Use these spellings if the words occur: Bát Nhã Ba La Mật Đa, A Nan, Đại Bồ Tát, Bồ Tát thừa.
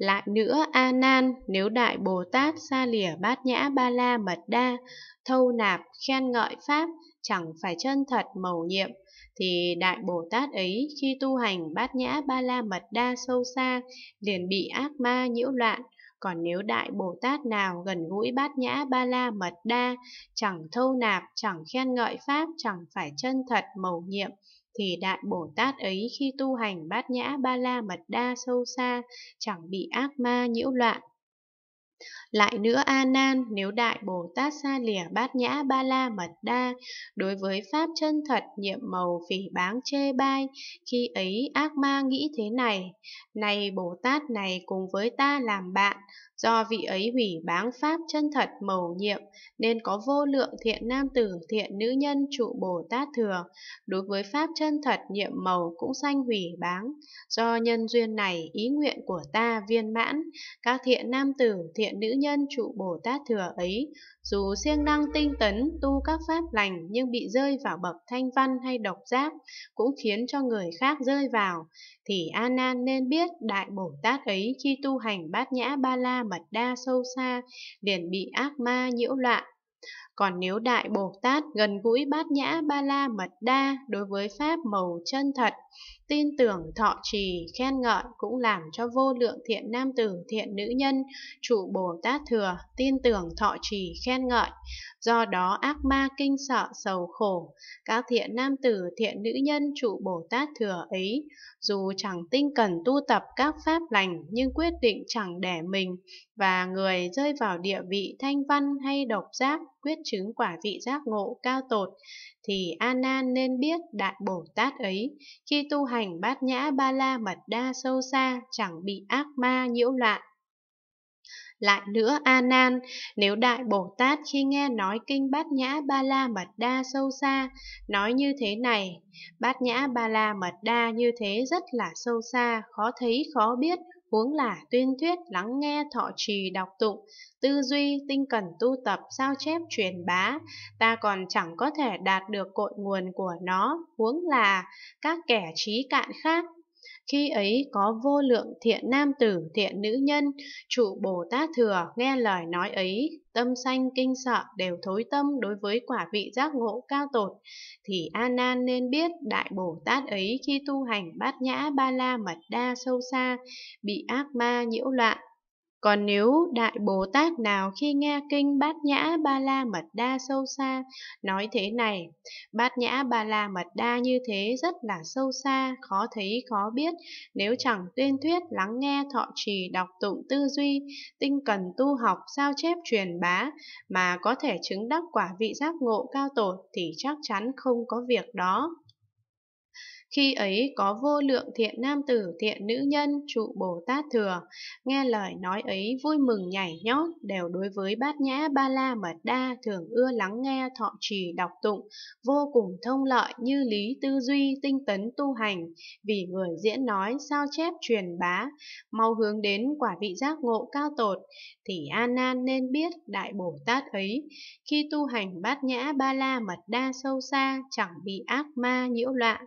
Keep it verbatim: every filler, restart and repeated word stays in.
Lại nữa A Nan, nếu Đại Bồ Tát xa lìa Bát Nhã Ba La Mật Đa, thâu nạp khen ngợi pháp chẳng phải chân thật mầu nhiệm, thì Đại Bồ Tát ấy khi tu hành Bát Nhã Ba La Mật Đa sâu xa liền bị ác ma nhiễu loạn. Còn nếu Đại Bồ Tát nào gần gũi Bát Nhã Ba La Mật Đa, chẳng thâu nạp, chẳng khen ngợi pháp, chẳng phải chân thật mầu nhiệm, thì Đại Bồ Tát ấy khi tu hành Bát Nhã Ba La Mật Đa sâu xa, chẳng bị ác ma nhiễu loạn. Lại nữa A Nan, nếu Đại Bồ Tát xa lìa Bát Nhã Ba La Mật Đa, đối với pháp chân thật nhiệm màu phỉ báng chê bai, khi ấy ác ma nghĩ thế này: này Bồ Tát này cùng với ta làm bạn, do vị ấy hủy báng pháp chân thật mầu nhiệm, nên có vô lượng thiện nam tử thiện nữ nhân trụ Bồ Tát thừa, đối với pháp chân thật nhiệm màu cũng sanh hủy báng. Do nhân duyên này, ý nguyện của ta viên mãn, các thiện nam tử thiện nữ nhân trụ Bồ Tát thừa ấy, dù siêng năng tinh tấn tu các pháp lành, nhưng bị rơi vào bậc thanh văn hay độc giác, cũng khiến cho người khác rơi vào. Thì A Nan nên biết Đại Bồ Tát ấy khi tu hành Bát Nhã Ba La Mật Đa sâu xa liền bị ác ma nhiễu loạn. Còn nếu Đại Bồ Tát gần gũi Bát Nhã Ba La Mật Đa, đối với pháp màu chân thật, tin tưởng thọ trì khen ngợi, cũng làm cho vô lượng thiện nam tử thiện nữ nhân trụ Bồ Tát thừa tin tưởng thọ trì khen ngợi. Do đó ác ma kinh sợ sầu khổ, các thiện nam tử thiện nữ nhân trụ Bồ Tát thừa ấy, dù chẳng tinh cần tu tập các pháp lành, nhưng quyết định chẳng để mình và người rơi vào địa vị thanh văn hay độc giác, quyết chứng quả vị giác ngộ cao tột. Thì A Nan nên biết Đại Bồ Tát ấy khi tu hành Bát Nhã Ba La Mật Đa sâu xa chẳng bị ác ma nhiễu loạn. Lại nữa A Nan, nếu Đại Bồ Tát khi nghe nói kinh Bát Nhã Ba La Mật Đa sâu xa, nói như thế này: Bát Nhã Ba La Mật Đa như thế rất là sâu xa, khó thấy khó biết, huống là tuyên thuyết, lắng nghe, thọ trì, đọc tụng, tư duy, tinh cần tu tập, sao chép, truyền bá, ta còn chẳng có thể đạt được cội nguồn của nó, huống là các kẻ trí cạn khác. Khi ấy có vô lượng thiện nam tử thiện nữ nhân trụ Bồ Tát thừa nghe lời nói ấy, tâm sanh kinh sợ, đều thối tâm đối với quả vị giác ngộ cao tột. Thì A Nan nên biết Đại Bồ Tát ấy khi tu hành Bát Nhã Ba La Mật Đa sâu xa bị ác ma nhiễu loạn. Còn nếu Đại Bồ Tát nào khi nghe kinh Bát Nhã Ba La Mật Đa sâu xa, nói thế này: Bát Nhã Ba La Mật Đa như thế rất là sâu xa, khó thấy khó biết, nếu chẳng tuyên thuyết, lắng nghe, thọ trì, đọc tụng, tư duy, tinh cần tu học, sao chép, truyền bá, mà có thể chứng đắc quả vị giác ngộ cao tột, thì chắc chắn không có việc đó. Khi ấy có vô lượng thiện nam tử thiện nữ nhân trụ Bồ Tát thừa nghe lời nói ấy, vui mừng nhảy nhót, đều đối với Bát Nhã Ba La Mật Đa thường ưa lắng nghe, thọ trì, đọc tụng, vô cùng thông lợi, như lý tư duy, tinh tấn tu hành, vì người diễn nói, sao chép, truyền bá, mau hướng đến quả vị giác ngộ cao tột. Thì A Nan nên biết Đại Bồ Tát ấy khi tu hành Bát Nhã Ba La Mật Đa sâu xa chẳng bị ác ma nhiễu loạn.